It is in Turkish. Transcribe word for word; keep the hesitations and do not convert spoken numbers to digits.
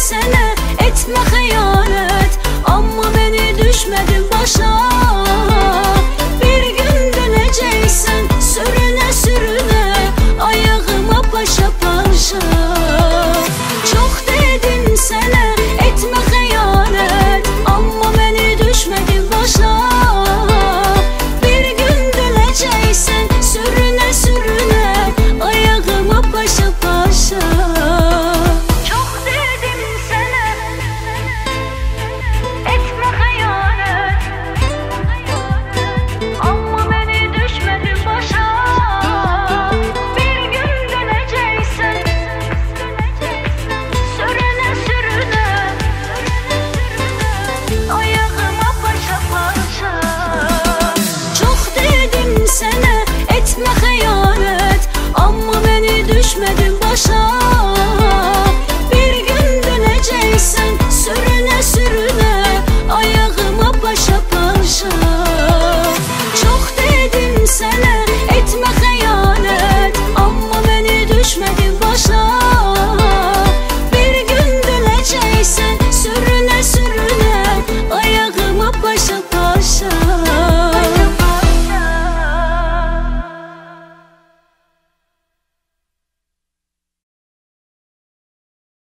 Sənə etmə xəyanət, amma beni düşmədi başa.